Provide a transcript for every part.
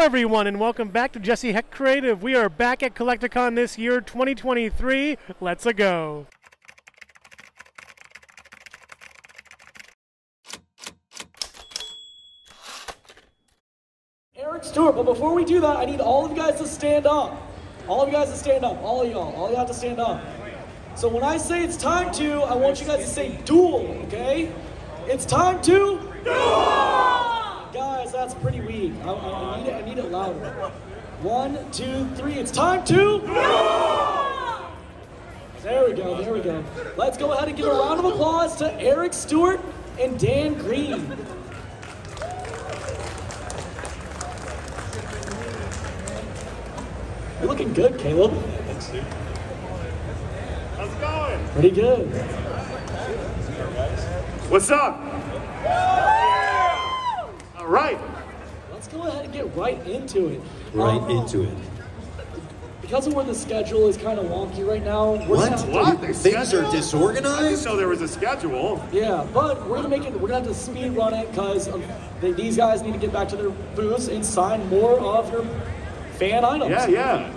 Hello everyone and welcome back to Jesse Hecht Creative. We are back at Collect-A-Con this year, 2023. Let's-a go. Eric Stuart, but before we do that, I need all of you guys to stand up. All of you guys to stand up. All of y'all. All y'all have to stand up. So when I say it's time to, I want you guys to say duel, okay? It's time to duel! Guys, that's pretty weak. I need it louder. 1, 2, 3, it's time to... There we go, there we go. Let's go ahead and give a round of applause to Eric Stuart and Dan Green. You're looking good, Caleb. Thanks, dude. How's it going? Pretty good. What's up? Right. Let's go ahead and get right into it. Because of where the schedule is kind of wonky right now. What? Things are disorganized? I didn't know there was a schedule. Yeah, but we're gonna make it. We're gonna have to speed run it because these guys need to get back to their booths and sign more of your fan items. Yeah.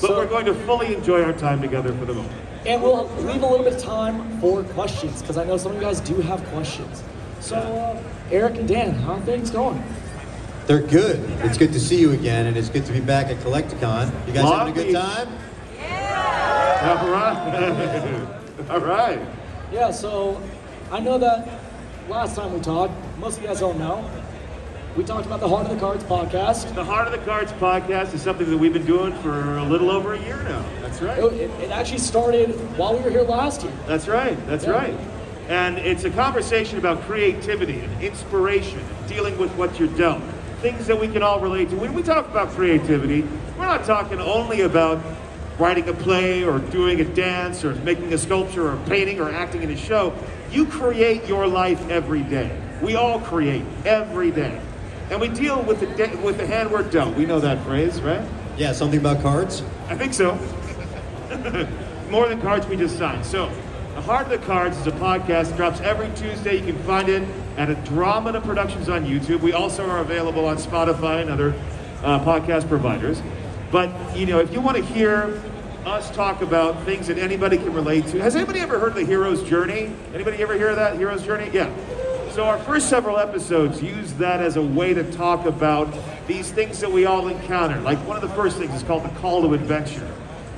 But so, we're going to fully enjoy our time together for the moment. And we'll leave a little bit of time for questions because I know some of you guys do have questions. So, Eric and Dan, how are things going? They're good. It's good to see you again, and it's good to be back at Collect-A-Con. You guys having a good time? Yeah! All right. All right. Yeah, so I know that last time we talked, most of you guys don't know, we talked about the Heart of the Cards podcast. The Heart of the Cards podcast is something that we've been doing for a little over a year now. That's right. It actually started while we were here last year. That's right. That's right. And it's a conversation about creativity and inspiration, and dealing with what you're dealt, things that we can all relate to. When we talk about creativity, we're not talking only about writing a play or doing a dance or making a sculpture or painting or acting in a show. You create your life every day. We all create every day. And we deal with the hand we're dealt. We know that phrase, right? Yeah, something about cards? I think so. More than cards we just signed. So. The Heart of the Cards is a podcast, drops every Tuesday. You can find it at Andromeda Productions on YouTube. We also are available on Spotify and other podcast providers. But, you know, if you want to hear us talk about things that anybody can relate to. Has anybody ever heard of the Hero's Journey? Anybody ever hear of that, Hero's Journey? Yeah. So our first several episodes use that as a way to talk about these things that we all encounter. Like one of the first things is called the call to adventure.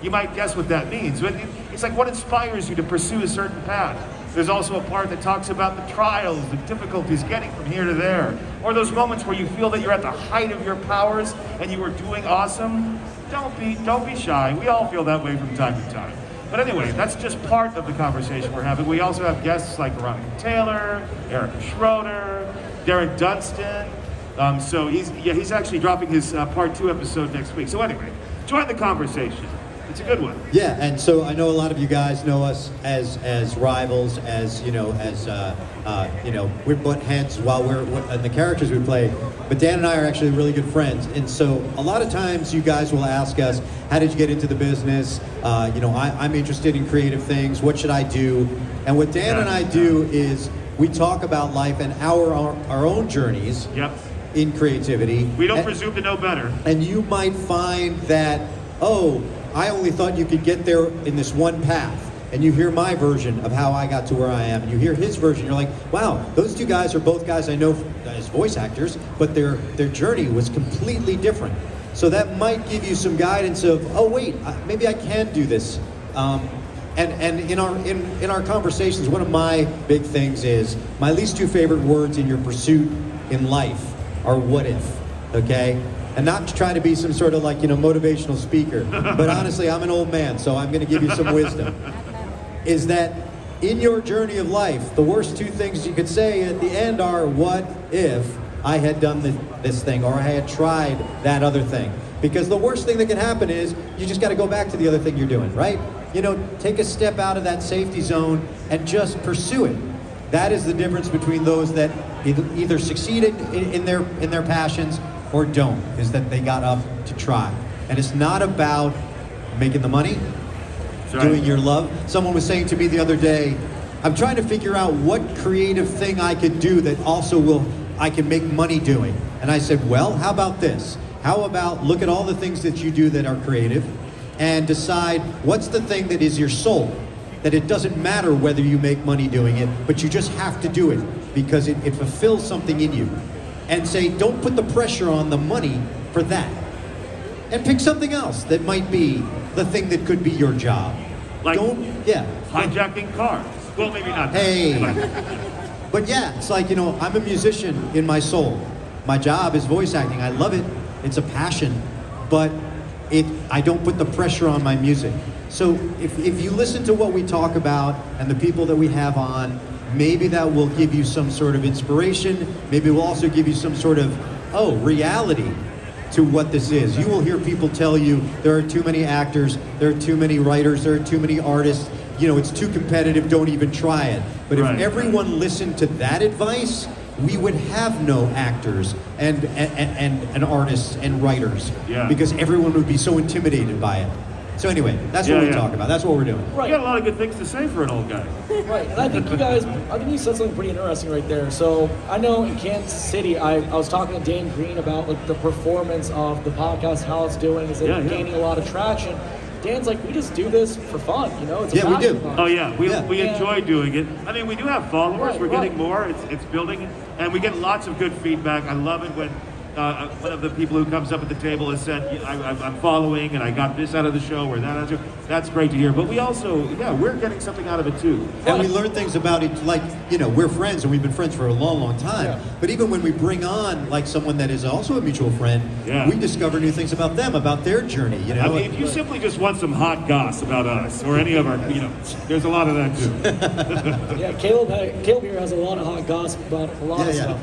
You might guess what that means, but it's like what inspires you to pursue a certain path. There's also a part that talks about the trials, the difficulties getting from here to there, or those moments where you feel that you're at the height of your powers and you are doing awesome. Don't be shy. We all feel that way from time to time. But anyway, that's just part of the conversation we're having. We also have guests like Ronnie Taylor, Erica Schroeder, Derek Dunstan. So he's actually dropping his part 2 episode next week. So anyway, join the conversation. It's a good one. Yeah, and so I know a lot of you guys know us as rivals, as we butt heads while we're and the characters we play. But Dan and I are actually really good friends, and so a lot of times you guys will ask us, "How did you get into the business? I'm interested in creative things. What should I do?" And what Dan and I do is we talk about life and our own journeys. Yep. In creativity. We don't presume to know better. And you might find that I only thought you could get there in this one path. And you hear my version of how I got to where I am. And you hear his version, you're like, wow, those two guys are both guys I know as voice actors, but their journey was completely different. So that might give you some guidance of, maybe I can do this. And in our conversations, one of my big things is, my least two favorite words in your pursuit in life are what if, okay? And not to try to be some sort of motivational speaker, but honestly, I'm an old man, so I'm gonna give you some wisdom. Is that in your journey of life, the worst two things you could say at the end are, what if I had done this thing, or I had tried that other thing? Because the worst thing that can happen is, you just gotta go back to the other thing you're doing, right? Take a step out of that safety zone and just pursue it. That is the difference between those that either succeeded in their passions or don't, is that they got up to try. And it's not about making the money, doing your love. Someone was saying to me the other day, I'm trying to figure out what creative thing I could do that also I can make money doing. And I said, well, how about this? How about look at all the things that you do that are creative and decide what's the thing that is your soul? That it doesn't matter whether you make money doing it, but you just have to do it because it fulfills something in you. And say, don't put the pressure on the money for that. And pick something else that might be the thing that could be your job. Like, hijacking cars. Well, maybe not. Hey. But yeah, it's like, you know, I'm a musician in my soul. My job is voice acting. I love it. It's a passion, but I don't put the pressure on my music. So if you listen to what we talk about and the people that we have on, maybe that will give you some sort of inspiration. Maybe it will also give you some sort of, reality to what this is. You will hear people tell you there are too many actors, there are too many writers, there are too many artists. You know, it's too competitive, don't even try it. But if everyone listened to that advice, we would have no actors and artists and writers because everyone would be so intimidated by it. So anyway, that's what we talk about. That's what we're doing. Right. You got a lot of good things to say for an old guy. Right, and I think you guys, you said something pretty interesting right there. So I know in Kansas City, I was talking to Dan Green about like the performance of the podcast, how it's doing, is it gaining a lot of traction. Dan's like, we just do this for fun, you know? It's we do. Fun. Oh, yeah. We enjoy doing it. I mean, we do have followers. We're getting more. It's building. And we get lots of good feedback. I love it when one of the people who comes up at the table has said, I'm following, and I got this out of the show or that out of the show. That's great to hear. But we also, we're getting something out of it, too. And we learn things about it. Like, you know, we're friends, and we've been friends for a long, long time. Yeah. But even when we bring on, like, someone that is also a mutual friend, we discover new things about them, about their journey, you know? I mean, if you simply just want some hot goss about us or any of our, you know, there's a lot of that, too. Yeah, Caleb here has a lot of hot gossip about a lot of stuff.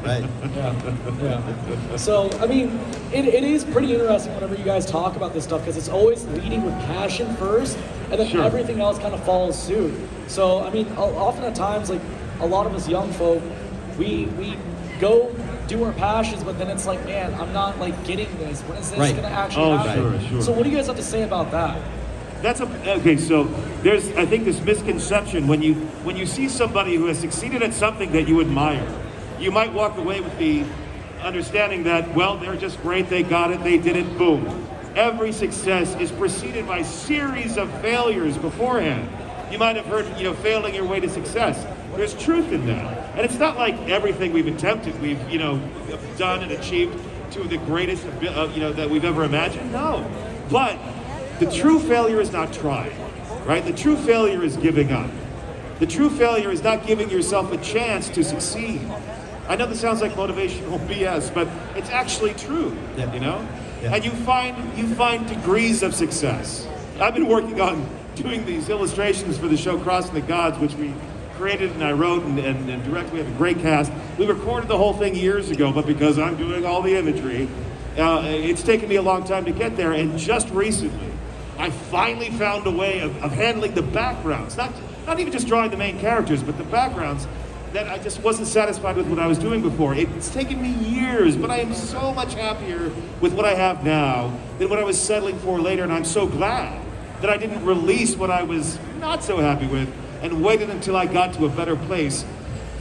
So, I mean, it is pretty interesting whenever you guys talk about this stuff because it's always leading with passion first, and then everything else kind of follows suit. So, I mean, often at times, like, a lot of us young folk, we go do our passions, but then it's like, man, I'm not, like, getting this. When is this going to actually happen? Sure, sure. So what do you guys have to say about that? Okay, so there's, I think, this misconception when you see somebody who has succeeded at something that you admire, you might walk away with the understanding that, well, they're just great, they got it, they did it, boom. Every success is preceded by a series of failures beforehand. You might have heard, you know, failing your way to success. There's truth in that. And it's not like everything we've attempted, we've, you know, done and achieved to the greatest, you know, that we've ever imagined. No. But the true failure is not trying, right? The true failure is giving up. The true failure is not giving yourself a chance to succeed. I know this sounds like motivational BS, but it's actually true, you know? Yeah. And you find degrees of success. I've been working on doing these illustrations for the show Crossing the Gods, which we created and I wrote and directed. We have a great cast. We recorded the whole thing years ago, but because I'm doing all the imagery, it's taken me a long time to get there. And just recently, I finally found a way of handling the backgrounds. Not even just drawing the main characters, but the backgrounds. That I just wasn't satisfied with what I was doing before. It's taken me years, but I am so much happier with what I have now than what I was settling for later, and I'm so glad that I didn't release what I was not so happy with and waited until I got to a better place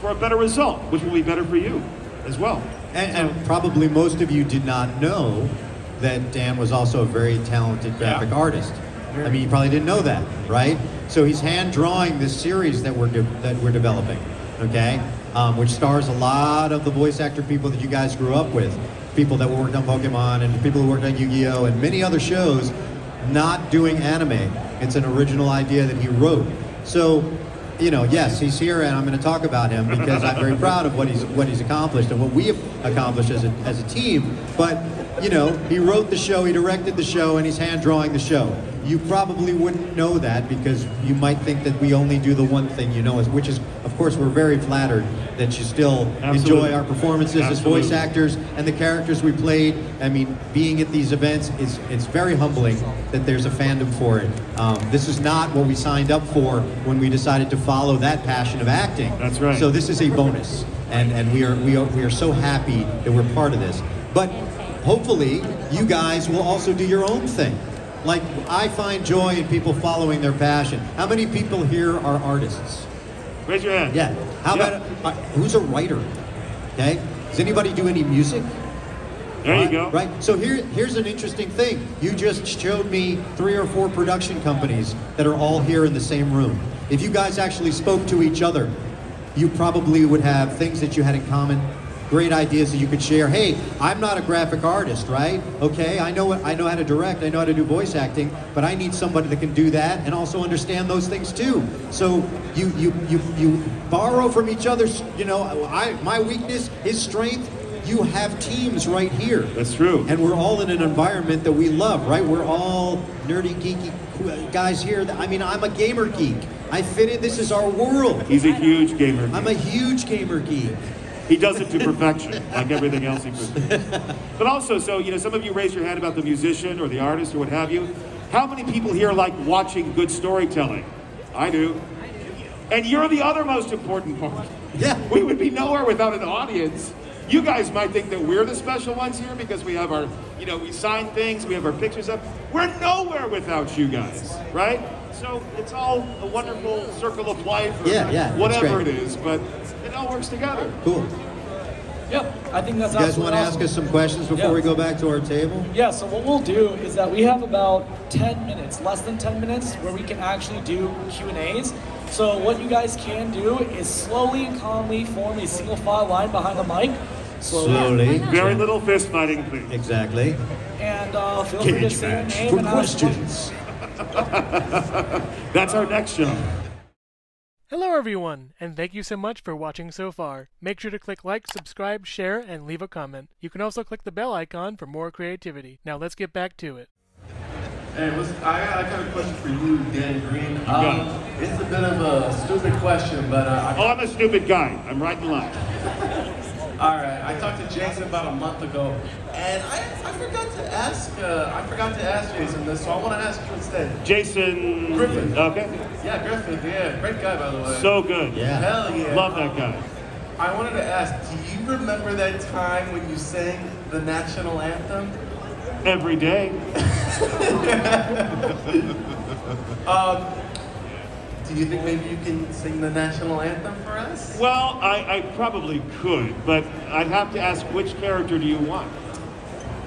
for a better result, which will be better for you as well. And probably most of you did not know that Dan was also a very talented graphic artist. I mean, you probably didn't know that, right? So he's hand-drawing this series that we're developing. Okay, which stars a lot of the voice actor people that you guys grew up with. People that worked on Pokemon and people who worked on Yu-Gi-Oh! And many other shows not doing anime. It's an original idea that he wrote. So, you know, yes, he's here and I'm gonna talk about him because I'm very proud of what he's accomplished and what we have accomplished as a team. But, you know, he wrote the show, he directed the show, and he's hand-drawing the show. You probably wouldn't know that because you might think that we only do the one thing you know, which is, of course, we're very flattered that you still enjoy our performances as voice actors and the characters we played. I mean, being at these events, it's very humbling that there's a fandom for it. This is not what we signed up for when we decided to follow that passion of acting. That's right. So this is a bonus, and we are so happy that we're part of this. But hopefully, you guys will also do your own thing. Like, I find joy in people following their passion. How many people here are artists? Raise your hand. Yeah. How about, who's a writer? Okay. Does anybody do any music? There you go. Right. So here's an interesting thing. You just showed me 3 or 4 production companies that are all here in the same room. If you guys actually spoke to each other, you probably would have things that you had in common, great ideas that you could share. Hey, I'm not a graphic artist, right? Okay, I know how to direct, I know how to do voice acting, but I need somebody that can do that and also understand those things too. So you borrow from each other's, you know, my weakness, his strength. You have teams right here. That's true. And we're all in an environment that we love, right? We're all nerdy, geeky guys here. I mean, I'm a gamer geek. I fit in, this is our world. He's a huge gamer geek. I'm a huge gamer geek. He does it to perfection, like everything else he could. But also, so, you know, some of you raised your hand about the musician or the artist or what have you. How many people here like watching good storytelling? I do. And you're the other most important part. Yeah. We would be nowhere without an audience. You guys might think that we're the special ones here because we have our, you know, we sign things, we have our pictures up. We're nowhere without you guys, right? So it's all a wonderful circle of life, or whatever it is, but it all works together. Cool. Yeah, I think that's awesome. You guys want to ask us some questions before we go back to our table? Yeah, so what we'll do is that we have about 10 minutes, less than 10 minutes, where we can actually do Q&As. So what you guys can do is slowly and calmly form a single file line behind the mic. Slowly. Very little fist fighting, please. Exactly. And feel free to say your name for and questions. That's our next show. Hello everyone, and thank you so much for watching so far. Make sure to click like, subscribe, share, and leave a comment. You can also click the bell icon for more creativity. Now let's get back to it. Hey, I got a question for you, Dan Green. It's a bit of a stupid question, but... I'm a stupid guy. I'm right in line. All right, I talked to Jason about a month ago, and I forgot to ask Jason this, so I want to ask you instead. Jason Griffin. Okay. Yeah, Griffin. Yeah, great guy by the way. So good. Yeah. Hell yeah. Love that guy. I wanted to ask, do you remember that time when you sang the national anthem? Every day. Do you think maybe you can sing the national anthem for us? Well, I probably could, but I'd have to ask which character do you want?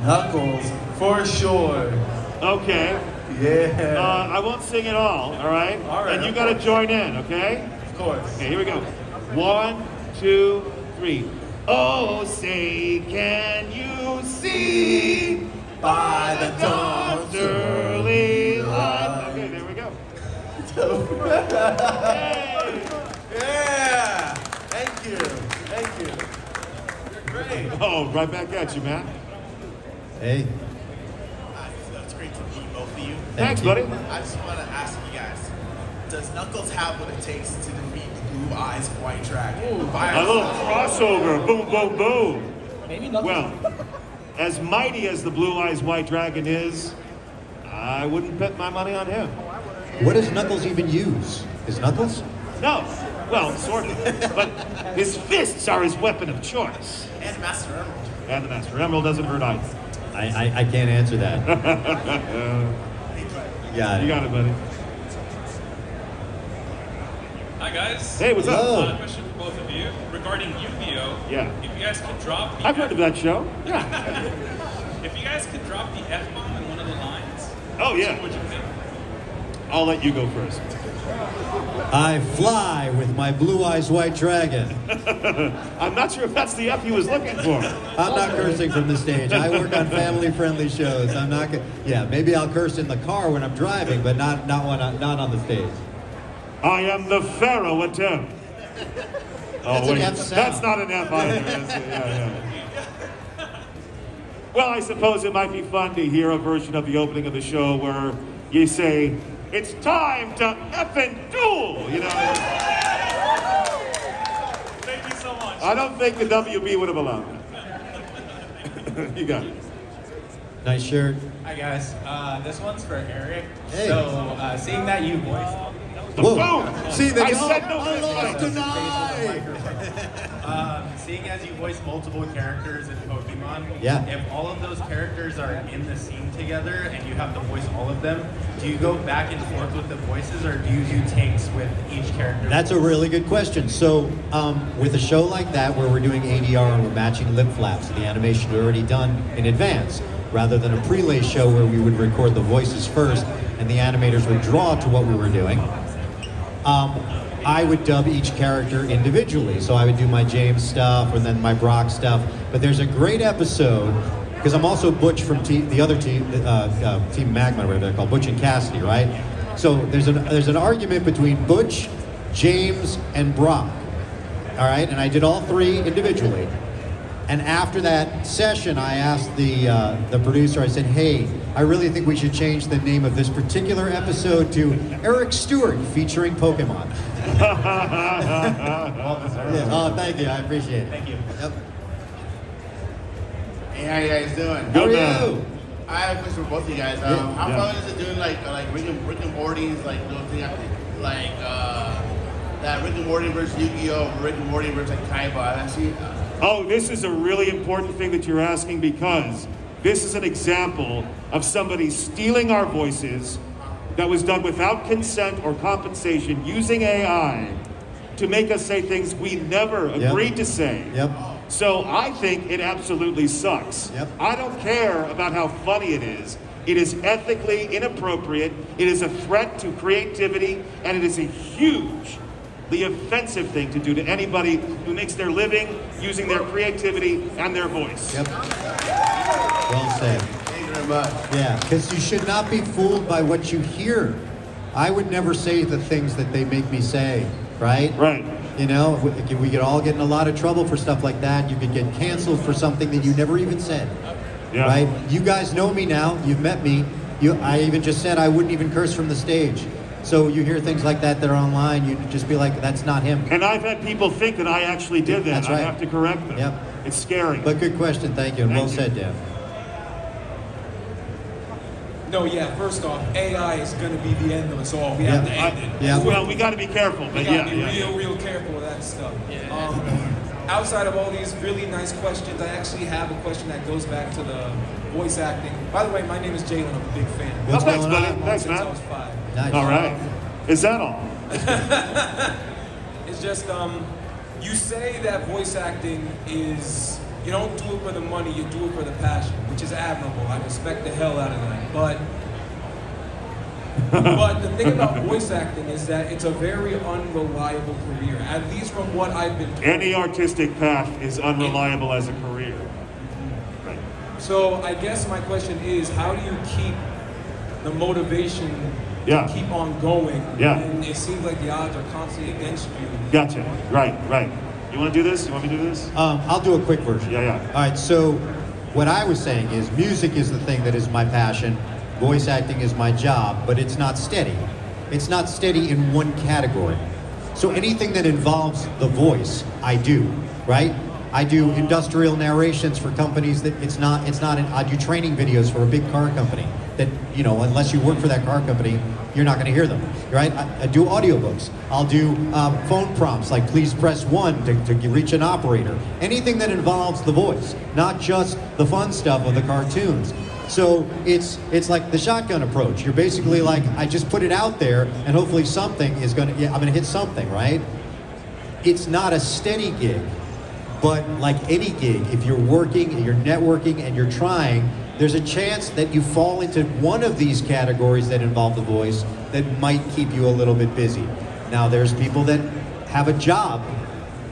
Knuckles, for sure. Okay. Yeah. I won't sing at all right? And you gotta join in, okay? Of course. Okay, here we go. 1, 2, 3. Oh, say can you see by the dawn's early light. Okay, there we go. Yeah! Thank you. Thank you. You're great. Oh, right back at you, man. Hey. It's great to meet both of you. Thanks, buddy. I just want to ask you guys, does Knuckles have what it takes to defeat Blue Eyes White Dragon? Ooh, a little crossover. Boom, boom, boom. Maybe Knuckles. Well, as mighty as the Blue Eyes White Dragon is, I wouldn't bet my money on him. What does Knuckles even use? His knuckles? No. Well, sort of. But his fists are his weapon of choice. And Master Emerald. And the Master Emerald doesn't hurt either. I can't answer that. You got it, buddy. Hi, guys. Hey, what's up? I have a question for both of you regarding Yu-Gi-Oh! Yeah. If you guys could drop the... I've heard of that show. Yeah. If you guys could drop the F-bomb in one of the lines... Oh, yeah. What would you think? I'll let you go first. I fly with my blue-eyes white dragon. I'm not sure if that's the F he was looking for. I'm not cursing from the stage. I work on family-friendly shows. I'm not. Yeah, maybe I'll curse in the car when I'm driving, but not on the stage. I am the Pharaoh at 10. That's not an F either. Well, I suppose it might be fun to hear a version of the opening of the show where you say, "It's time to effing duel," you know? Thank you so much. I don't think the WB would have allowed that. You got it. Nice shirt. Hi, guys. This one's for Eric. Hey. So, seeing that you boys. Boom! See, I said no. I lost tonight! seeing as you voice multiple characters in Pokemon, yeah, if all of those characters are in the scene together and you have to voice all of them, do you go back and forth with the voices, or do you do takes with each character? That's a really good question. So with a show like that where we're doing ADR and we're matching lip flaps, the animation is already done in advance, rather than a prelay show where we would record the voices first and the animators would draw to what we were doing. I would dub each character individually. So I would do my James stuff and then my Brock stuff. But there's a great episode, because I'm also Butch from the other team, Team Magma, whatever they're called, Butch and Cassidy, right? So there's an argument between Butch, James, and Brock, all right? And I did all three individually. And after that session, I asked the producer, I said, hey, I really think we should change the name of this particular episode to Eric Stuart featuring Pokemon. Yeah. Oh, thank you, I appreciate it. Thank you. Yep. Hey, how you guys doing? Good. How are you? I have a question for both of you guys. How fun is it doing like Rick and Morty's like little thing like that Rick and Morty versus Yu-Gi-Oh, Rick and Morty versus like Kaiba? Actually, oh, this is a really important thing that you're asking, because this is an example of somebody stealing our voices that was done without consent or compensation, using AI to make us say things we never agreed to say. Yep. So I think it absolutely sucks. Yep. I don't care about how funny it is. It is ethically inappropriate. It is a threat to creativity, and it is a huge, the offensive thing to do to anybody who makes their living using their creativity and their voice. Yep. Well said. Thank you very much. Yeah, because you should not be fooled by what you hear. I would never say the things that they make me say, right? Right. You know, we could all get in a lot of trouble for stuff like that. You could get canceled for something that you never even said, right? You guys know me now, you've met me. I even just said I wouldn't even curse from the stage. So you hear things like that that are online, you just be like, that's not him. And I've had people think that I actually did that. That's right. I have to correct them. Yep. It's scary. But good question, thank you, and well said, Dan. No, yeah, first off, AI is going to be the end of us all. We have to end it. Yeah. Well, we got to be careful. But we got to be real careful with that stuff. Yeah. Outside of all these really nice questions, I actually have a question that goes back to the voice acting. By the way, my name is Jalen, I'm a big fan. What's going on? Thanks, man. I was 5. Nice. All right. Is that all? It's just, you say that voice acting is, you don't do it for the money, you do it for the passion, which is admirable. I respect the hell out of that. But the thing about voice acting is that it's a very unreliable career, at least from what I've been told. Any artistic path is unreliable as a career. Right. So I guess my question is, how do you keep the motivation to keep on going? Yeah. And it seems like the odds are constantly against you. Gotcha. Right, right. You want to do this? You want me to do this? I'll do a quick version. Yeah, yeah. All right, so what I was saying is music is the thing that is my passion. Voice acting is my job, but it's not steady. It's not steady in one category. So anything that involves the voice, I do, right? I do industrial narrations for companies that I do training videos for a big car company that, you know, unless you work for that car company, you're not gonna hear them, right? I do audiobooks. I'll do phone prompts, like please press 1 to reach an operator. Anything that involves the voice, not just the fun stuff of the cartoons. So it's like the shotgun approach. You're basically like, I just put it out there and hopefully something is gonna, I'm gonna hit something, right? It's not a steady gig, but like any gig, if you're working and you're networking and you're trying, there's a chance that you fall into one of these categories that involve the voice that might keep you a little bit busy. Now there's people that have a job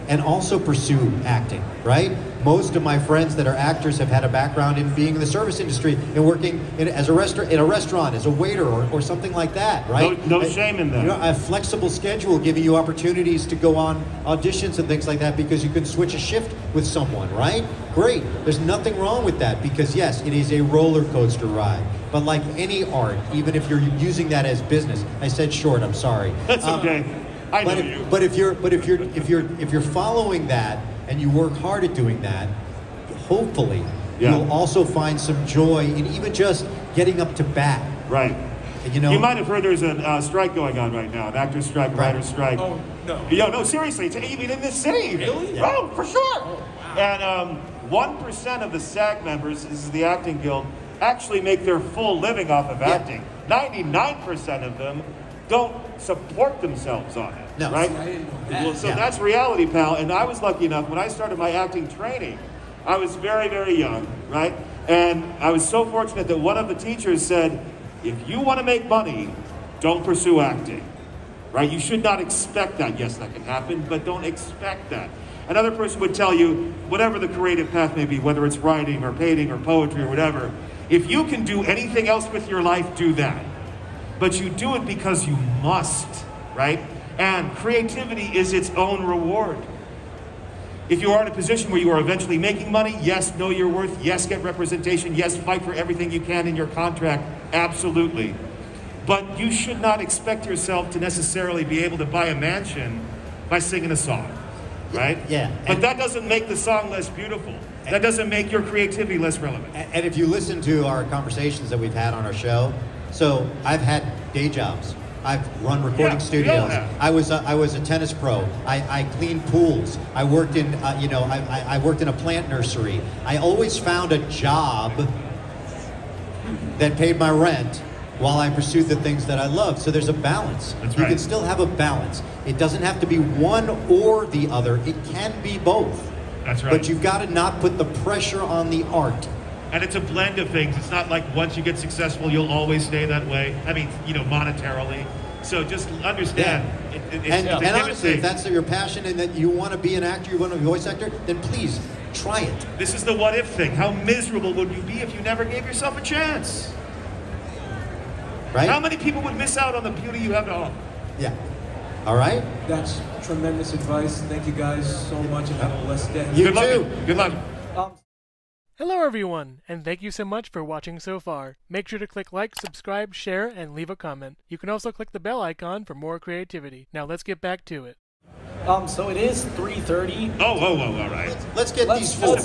and also pursue acting, right? Most of my friends that are actors have had a background in being in the service industry and working in a restaurant as a waiter or something like that, right? No shame in that. You know, a flexible schedule giving you opportunities to go on auditions and things like that because you can switch a shift with someone, right? Great. There's nothing wrong with that because yes, it is a roller coaster ride. But like any art, even if you're using that as business, I said short. I'm sorry. That's okay. I know you. But if you're following that, and you work hard at doing that, hopefully you'll also find some joy in even just getting up to bat. Right. You know, you might have heard there's a strike going on right now, an actor's strike, writer's strike. Oh, no. Yo, no, seriously, it's even in this city. Really? Yeah. Oh, for sure. Oh, wow. And 1% of the SAG members, this is the acting guild, actually make their full living off of acting. 99% of them don't support themselves on it, right? Well, so that's reality, pal. And I was lucky enough, when I started my acting training, I was very, very young, right? And I was so fortunate that one of the teachers said, if you want to make money, don't pursue acting, right? You should not expect that. Yes, that can happen, but don't expect that. Another person would tell you, whatever the creative path may be, whether it's writing or painting or poetry or whatever, if you can do anything else with your life, do that. But you do it because you must, right? And creativity is its own reward. If you are in a position where you are eventually making money, yes, know your worth, yes, get representation, yes, fight for everything you can in your contract, absolutely. But you should not expect yourself to necessarily be able to buy a mansion by singing a song, right? Yeah. But that doesn't make the song less beautiful. That doesn't make your creativity less relevant. And if you listen to our conversations that we've had on our show, so I've had day jobs. I've run recording studios. I was a tennis pro. I cleaned pools. I worked in I worked in a plant nursery. I always found a job that paid my rent while I pursued the things that I loved. So there's a balance. That's right. You can still have a balance. It doesn't have to be one or the other. It can be both. That's right. But you've got to not put the pressure on the art. And it's a blend of things. It's not like once you get successful, you'll always stay that way. I mean, you know, monetarily. So just understand. Yeah. And honestly, if that's your passion and that you want to be an actor, you want to be a voice actor, then please try it. This is the what if thing. How miserable would you be if you never gave yourself a chance? Right? How many people would miss out on the beauty you have to offer? Yeah. All right? That's tremendous advice. Thank you guys so much and have a blessed day. You too. Good luck. Hello everyone, and thank you so much for watching so far. Make sure to click like, subscribe, share, and leave a comment. You can also click the bell icon for more creativity. Now let's get back to it. So it is 3:30. Oh, whoa, whoa, all right. Let's get these four.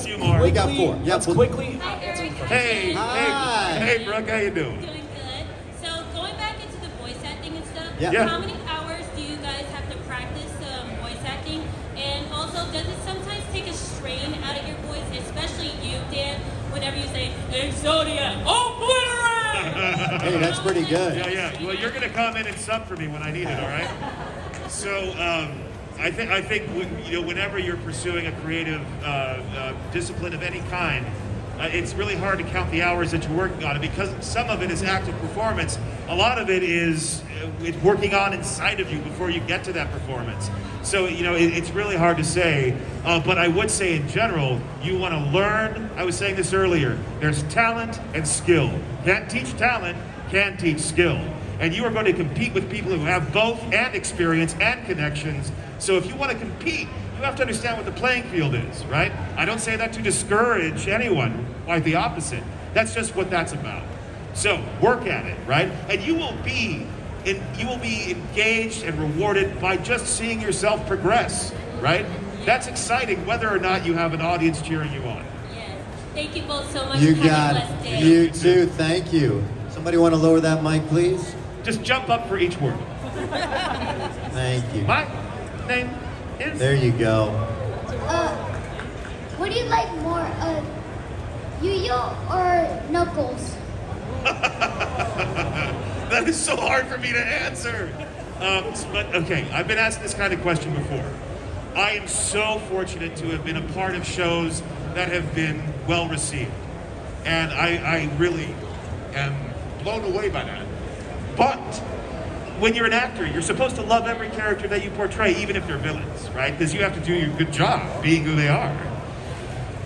We got four. Yeah, quickly. Hi, Eric. Hey, hey, Brooke, how you doing? Doing good. So going back into the voice acting and stuff, how many hours do you guys have to practice voice acting? And also, does it sometimes take a strain out of your voice, especially you, Dan, whenever you say, Exodia, obliterate! Hey, that's pretty good. Yeah, yeah. Well, you're going to come in and sub for me when I need it, all right? So, I think you know, whenever you're pursuing a creative discipline of any kind, it's really hard to count the hours that you're working on it, because some of it is active performance. A lot of it is working on inside of you before you get to that performance. So, you know, it's really hard to say, but I would say in general, you want to learn. I was saying this earlier, there's talent and skill. Can't teach talent, can teach skill. And you are going to compete with people who have both and experience and connections. So if you want to compete, you have to understand what the playing field is, right? I don't say that to discourage anyone, quite the opposite. That's just what that's about. So work at it, right? And you will be engaged and rewarded by just seeing yourself progress, right? That's exciting, whether or not you have an audience cheering you on. Yes. Thank you both so much. You got it. You too. Thank you. Somebody want to lower that mic, please? Just jump up for each word. Thank you. My name is... There you go. What do you like more, Yu-Gi-Oh or Knuckles? That is so hard for me to answer. But okay, I've been asked this kind of question before. I am so fortunate to have been a part of shows that have been well received. And I really am blown away by that. But when you're an actor, you're supposed to love every character that you portray, even if they're villains, right? Because you have to do your good job being who they are.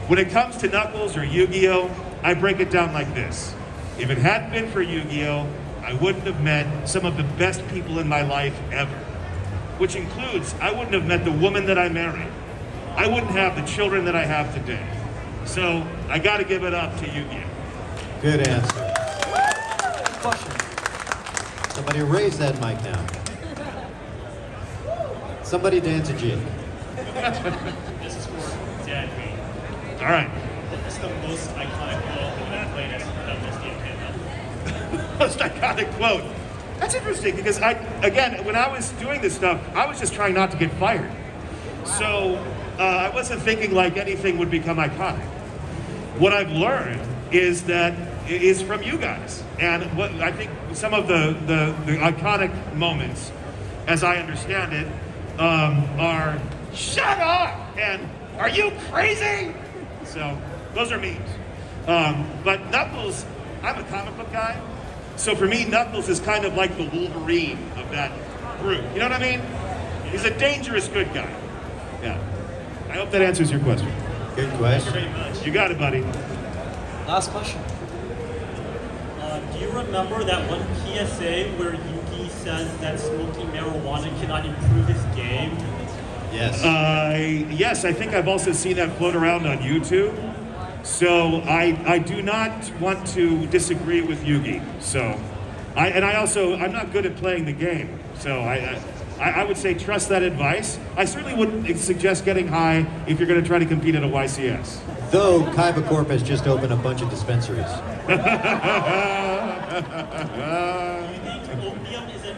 When it comes to Knuckles or Yu-Gi-Oh, I break it down like this. If it hadn't been for Yu-Gi-Oh, I wouldn't have met some of the best people in my life ever, which includes I wouldn't have met the woman that I married. I wouldn't have the children that I have today. So I got to give it up to Yu-Gi-Oh. Good answer. Question. Somebody raise that mic now. Somebody dance a jig. This is for Dan Green. All right. It's the most iconic role that I've played as. Most iconic quote. That's interesting because I, again, when I was doing this stuff, I was just trying not to get fired. So I wasn't thinking like anything would become iconic. What I've learned is that is from you guys. And what I think some of the iconic moments, as I understand it, are shut up and are you crazy? So those are memes. But Knuckles, I'm a comic book guy. So for me, Knuckles is kind of like the Wolverine of that group. You know what I mean? He's a dangerous good guy. Yeah. I hope that answers your question. Good question. Thank you very much. You got it, buddy. Last question. Do you remember that one PSA where Yugi says that smoking marijuana cannot improve his game? Yes. Yes, I think I've also seen that float around on YouTube. So I do not want to disagree with Yugi. So, I'm not good at playing the game. So I would say trust that advice. I certainly wouldn't suggest getting high if you're going to try to compete at a YCS. Though Kaiba Corp has just opened a bunch of dispensaries. Do you think opium is a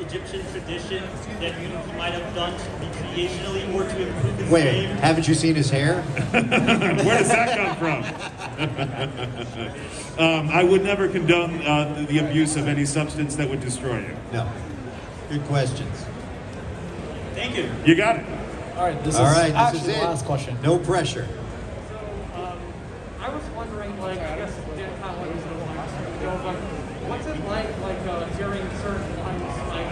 Egyptian tradition that you might have done to be creationally or to improve his game? Wait, haven't you seen his hair? Where does that come from? I would never condone the abuse of any substance that would destroy you. No. Good questions. Thank you. You got it. All right, this is the last question. No pressure. So, I was wondering, like, I guess Dan Conway was the one to go, but what's it like during certain times, like,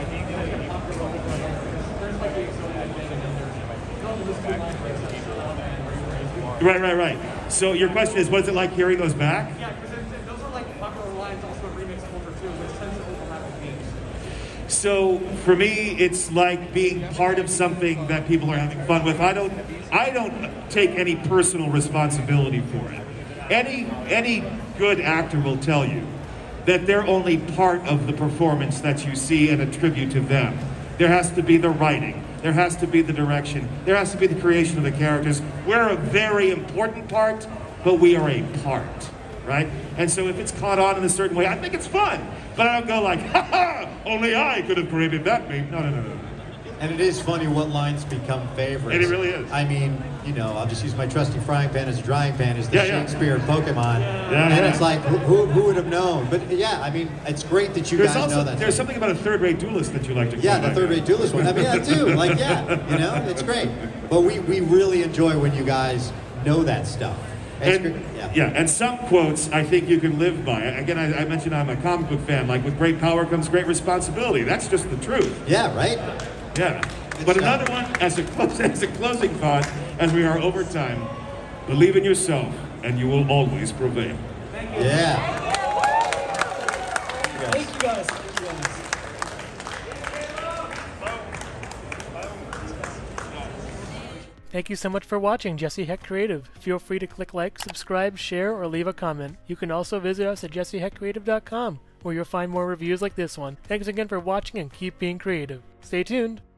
there's like the Exodia thing, and there's like, Right. So your question is, what's it like hearing those back? Yeah, because those are like popular lines, also remixed over too, which tends to overlap with games. So for me, it's like being part of something that people are having fun with. I don't take any personal responsibility for it. Any good actor will tell you that they're only part of the performance that you see and attribute to them. There has to be the writing. There has to be the direction. There has to be the creation of the characters. We're a very important part, but we are a part, right? And so if it's caught on in a certain way, I think it's fun. But I don't go like, ha ha, only I could have created that meme. No. And it is funny what lines become favorites. And it really is. I mean, you know, I'll just use my trusty frying pan as a drying pan as the Shakespeare Pokemon. Yeah. And it's like, who would have known? But yeah, I mean, it's great that you guys know that. There's something about a third-rate duelist that you like to call. Yeah, the third-rate duelist one. I mean, I do. Like, yeah, you know, it's great. But we really enjoy when you guys know that stuff. And some quotes I think you can live by. Again, I mentioned I'm a comic book fan. Like, with great power comes great responsibility. That's just the truth. Yeah, right? Yeah. But another one, as a closing thought, as we are over time, believe in yourself, and you will always prevail. Thank you. Yeah. Thank you guys. Thank you guys. Thank you so much for watching Jesse Hecht Creative. Feel free to click like, subscribe, share, or leave a comment. You can also visit us at jessehechtcreative.com, where you'll find more reviews like this one. Thanks again for watching and keep being creative. Stay tuned.